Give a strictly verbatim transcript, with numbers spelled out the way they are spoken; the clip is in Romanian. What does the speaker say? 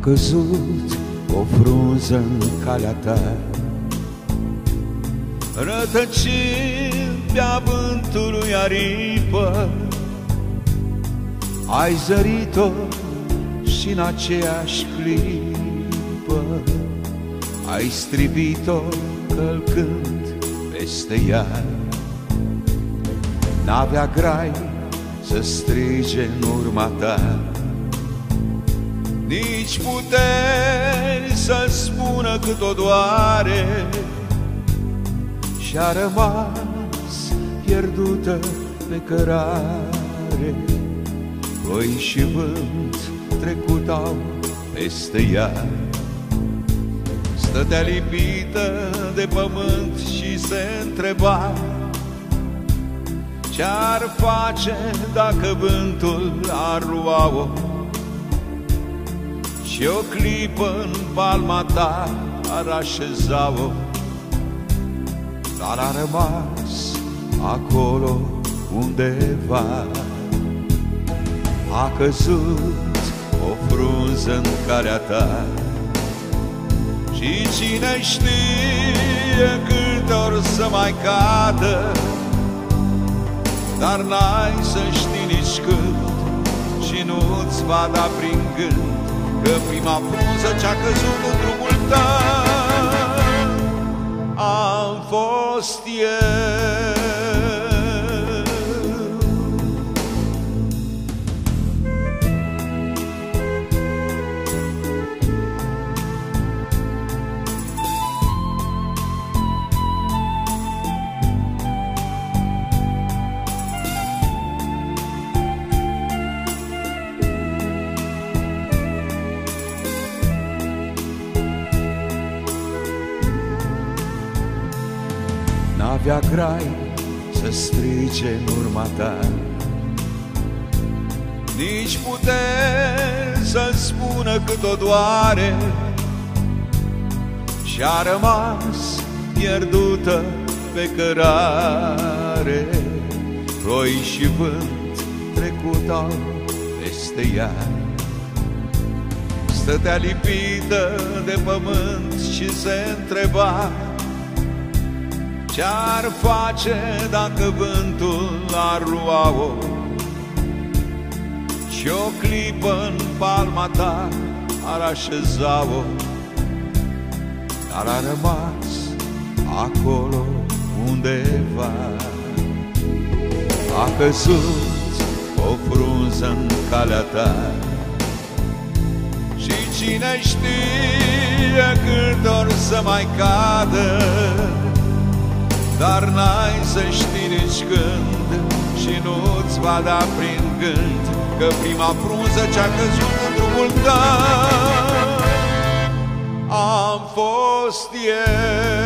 căzut o frunză în calea ta, rătăcind pe-a vântului aripă, ai zărit-o și în aceeași clipă ai strivit-o călcând peste ea. N-avea grai să strige în urma ta, nici puteri să spună cât o doare, și-a rămas pierdută pe cărare. Ploi și vânt trecutau peste ea, stătea lipită de pământ și se întreba ce-ar face dacă vântul ar lua-o și o clipă în palma ta ar așeza-o. Dar a rămas acolo undeva, a căzut o frunză în calea ta. Și cine știe câte ori să mai cadă, dar n-ai să știi nici când și nu-ți va da prin gând că prima frunză ce-a căzut în drumul tău am fost eu. N-avea grai să strige în urma ta, nici puteri să spună cât o doare, și-a rămas pierdută pe cărare. Ploi și vânt trecutau peste ea, stătea lipită de pământ și se întreba ce-ar face dacă vântul ar lua-o și o clipă în palma ta ar așeza-o. Dar a rămas acolo undeva, a căzut o frunză în calea ta. Și cine știe câte ori să mai cadă, dar n-ai să știi nici când și nu-ți va da prin gând că prima frunză ce-a căzut în drumul tău am fost eu.